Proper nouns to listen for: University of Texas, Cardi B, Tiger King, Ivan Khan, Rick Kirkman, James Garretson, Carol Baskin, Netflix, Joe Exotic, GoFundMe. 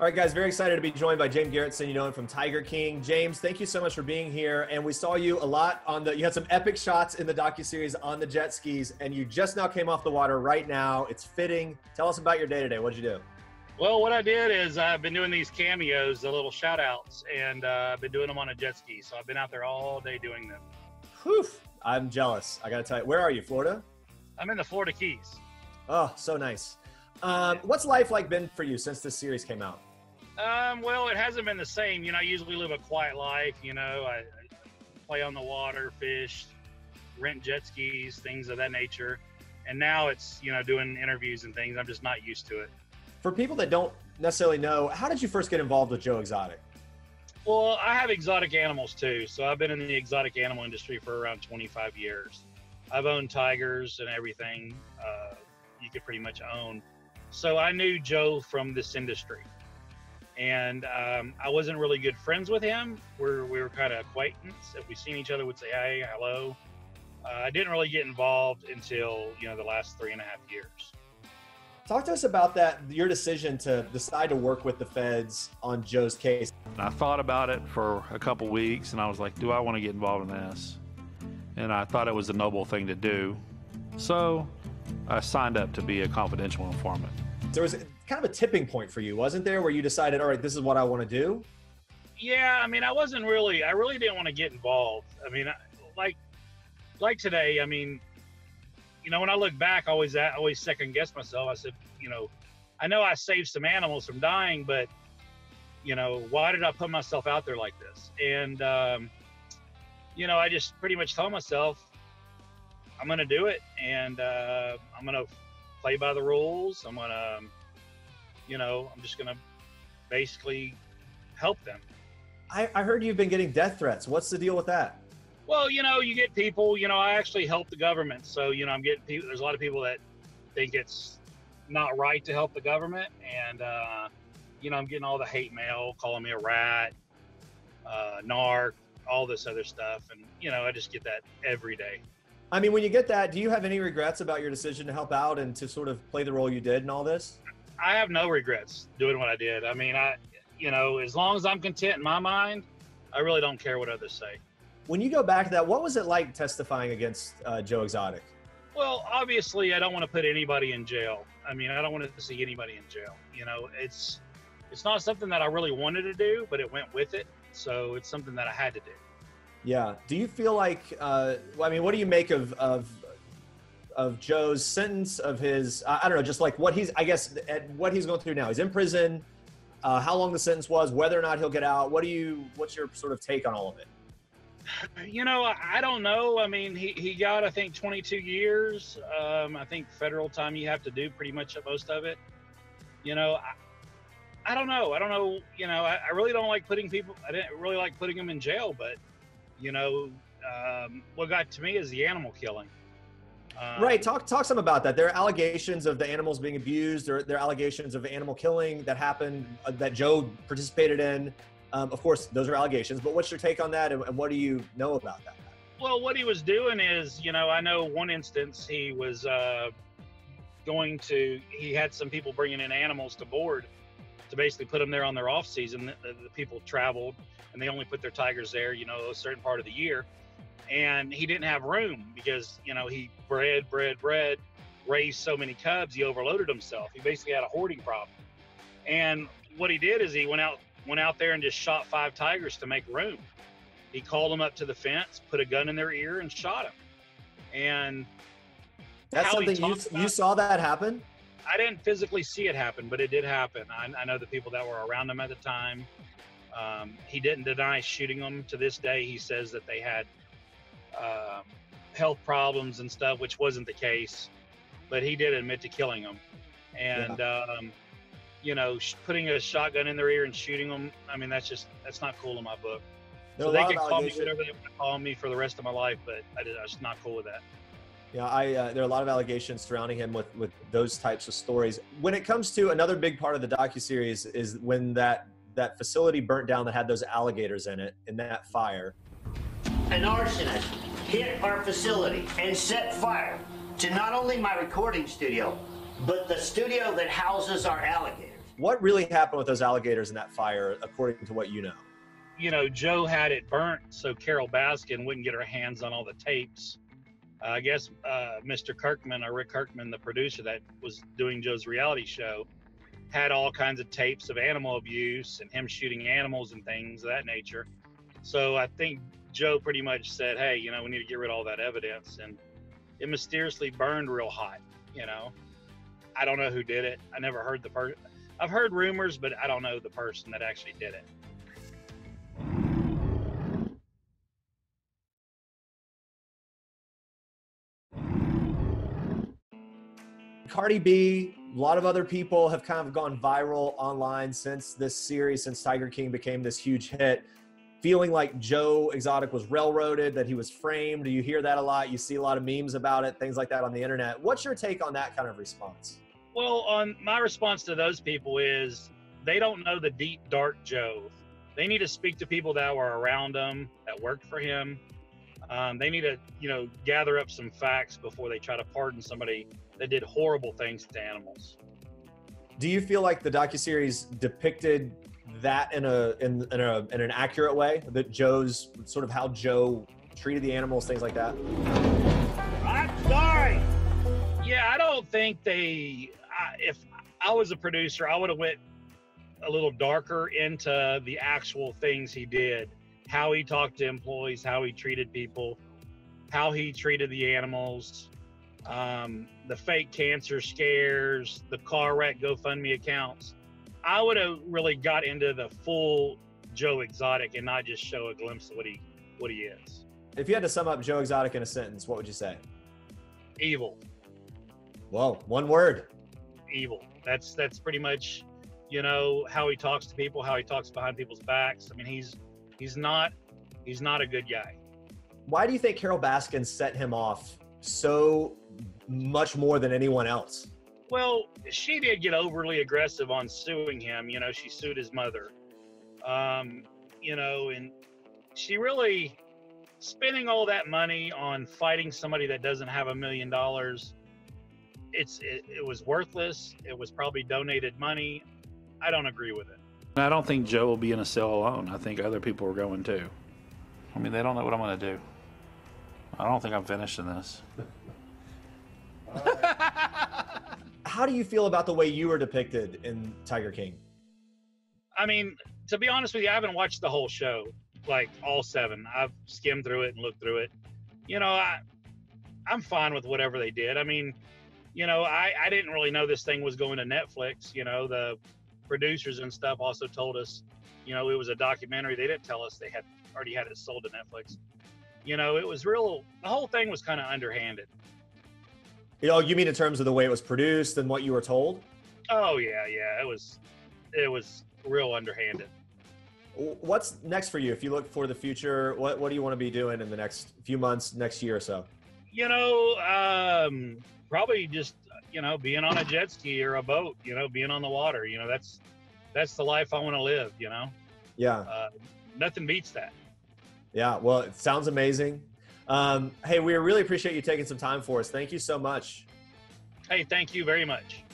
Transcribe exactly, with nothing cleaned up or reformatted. All right, guys, very excited to be joined by James Garretson, you know him from Tiger King. James, thank you so much for being here. And we saw you a lot on the, you had some epic shots in the docuseries on the jet skis, and you just now came off the water right now. It's fitting. Tell us about your day today. What did you do? Well, what I did is I've been doing these cameos, the little shout outs, and uh, I've been doing them on a jet ski. So I've been out there all day doing them. Whew, I'm jealous. I got to tell you, where are you, Florida? I'm in the Florida Keys. Oh, so nice. Um, what's life like been for you since this series came out? Um, well, it hasn't been the same. You know, I usually live a quiet life. You know, I, I play on the water, fish, rent jet skis, things of that nature. And now it's, you know, doing interviews and things. I'm just not used to it. For people that don't necessarily know, how did you first get involved with Joe Exotic? Well, I have exotic animals too. So I've been in the exotic animal industry for around twenty-five years. I've owned tigers and everything uh, you could pretty much own. So I knew Joe from this industry. And um, I wasn't really good friends with him. We're, we were kind of acquaintance. If we seen each other, we'd say, hey, hello. Uh, I didn't really get involved until, you know, the last three and a half years. Talk to us about that, your decision to decide to work with the feds on Joe's case. I thought about it for a couple weeks and I was like, do I want to get involved in this? And I thought it was a noble thing to do. So I signed up to be a confidential informant. There was kind of a tipping point for you, wasn't there, where you decided, all right, this is what I want to do? Yeah, I mean, I wasn't really, I really didn't want to get involved. I mean, I, like like today, I mean, you know, when I look back, I always, I always second guess myself. I said, you know, I know I saved some animals from dying, but, you know, why did I put myself out there like this? And, um, you know, I just pretty much told myself, I'm going to do it, and uh, I'm going to play by the rules. I'm going to, you know, I'm just going to basically help them. I, I heard you've been getting death threats. What's the deal with that? Well, you know, you get people, you know, I actually help the government. So, you know, I'm getting people, there's a lot of people that think it's not right to help the government. And, uh, you know, I'm getting all the hate mail, calling me a rat, uh, narc, all this other stuff. And, you know, I just get that every day. I mean, when you get that, do you have any regrets about your decision to help out and to sort of play the role you did in all this? I have no regrets doing what I did. I mean, I, you know, as long as I'm content in my mind, I really don't care what others say. When you go back to that, what was it like testifying against uh, Joe Exotic? Well, obviously, I don't want to put anybody in jail. I mean, I don't want to see anybody in jail. You know, it's it's not something that I really wanted to do, but it went with it. So it's something that I had to do. Yeah. Do you feel like, uh, I mean, what do you make of, of, of Joe's sentence, of his, I don't know, just like what he's, I guess, at what he's going through now? He's in prison, uh, how long the sentence was, whether or not he'll get out. What do you, what's your sort of take on all of it? You know, I don't know. I mean, he, he got, I think, twenty-two years. Um, I think federal time you have to do pretty much most of it. You know, I, I don't know. I don't know. You know, I, I really don't like putting people, I didn't really like putting them in jail, but you know, um, what got to me is the animal killing. Um, right. Talk talk some about that. There are allegations of the animals being abused, or there are allegations of animal killing that happened uh, that Joe participated in. Um, of course, those are allegations. But what's your take on that, and, and what do you know about that? Well, what he was doing is, you know, I know one instance he was uh, going to, he had some people bringing in animals to board to basically put them there on their off season. The, the people traveled and they only put their tigers there, you know, a certain part of the year. And he didn't have room because, you know, he bred, bred, bred, raised so many cubs, he overloaded himself. He basically had a hoarding problem. And what he did is he went out, went out there and just shot five tigers to make room. He called them up to the fence, put a gun in their ear and shot them. And that's something you, you saw that happen? I didn't physically see it happen, but it did happen. I, I know the people that were around him at the time. Um, he didn't deny shooting them. To this day, he says that they had um, health problems and stuff, which wasn't the case, but he did admit to killing them. And, yeah. um, you know, sh putting a shotgun in their ear and shooting them, I mean, that's just, that's not cool in my book. So they can call me whatever they want to call me for the rest of my life, but I, I'm just not cool with that. Yeah, I, uh, there are a lot of allegations surrounding him with, with those types of stories. When it comes to another big part of the docuseries is when that, that facility burnt down that had those alligators in it, in that fire. An arsonist hit our facility and set fire to not only my recording studio, but the studio that houses our alligators. What really happened with those alligators in that fire, according to what you know? You know, Joe had it burnt so Carol Baskin wouldn't get her hands on all the tapes. Uh, I guess uh, Mister Kirkman, or Rick Kirkman, the producer that was doing Joe's reality show, had all kinds of tapes of animal abuse and him shooting animals and things of that nature. So I think Joe pretty much said, hey, you know, we need to get rid of all that evidence. And it mysteriously burned real hot, you know. I don't know who did it. I never heard the person. I've heard rumors, but I don't know the person that actually did it. Cardi B, a lot of other people have kind of gone viral online since this series, since Tiger King became this huge hit, feeling like Joe Exotic was railroaded, that he was framed. You hear that a lot. You see a lot of memes about it, things like that on the internet. What's your take on that kind of response? Well, on my response to those people is they don't know the deep, dark Joe. They need to speak to people that were around him, that worked for him. Um, they need to, you know, gather up some facts before they try to pardon somebody that did horrible things to animals. Do you feel like the docuseries depicted that in a in, in a in an accurate way? That Joe's sort of how Joe treated the animals, things like that. I'm sorry. Yeah, I don't think they. I, if I was a producer, I would have went a little darker into the actual things he did. How he talked to employees, how he treated people, how he treated the animals, um, the fake cancer scares, the car wreck GoFundMe accounts. I would have really got into the full Joe Exotic and not just show a glimpse of what he, what he is. If you had to sum up Joe Exotic in a sentence, what would you say? Evil. Whoa, one word. Evil. That's, that's pretty much, you know, how he talks to people, how he talks behind people's backs. I mean, he's, He's not, he's not a good guy. Why do you think Carol Baskin set him off so much more than anyone else? Well, she did get overly aggressive on suing him. You know, she sued his mother. Um, you know, and she really, spending all that money on fighting somebody that doesn't have a million dollars, it's, it, it was worthless. It was probably donated money. I don't agree with it. I don't think Joe will be in a cell alone. I think other people are going too. I mean, they don't know what I'm going to do. I don't think I'm finishing this. How do you feel about the way you were depicted in Tiger King? I mean, to be honest with you, I haven't watched the whole show, like all seven. I've skimmed through it and looked through it. You know, I, I'm fine with whatever they did. I mean, you know, I, I didn't really know this thing was going to Netflix. You know, the producers and stuff also told us, you know, it was a documentary. They didn't tell us they had already had it sold to Netflix. You know, it was real, the whole thing was kind of underhanded. You know, you mean in terms of the way it was produced and what you were told? Oh yeah, yeah, it was, it was real underhanded. What's next for you? If you look for the future, what, what do you want to be doing in the next few months, next year or so? You know, um, probably just, you know, being on a jet ski or a boat, you know, being on the water, you know, that's, that's the life I want to live, you know? Yeah. Uh, nothing beats that. Yeah. Well, it sounds amazing. Um, hey, we really appreciate you taking some time for us. Thank you so much. Hey, thank you very much.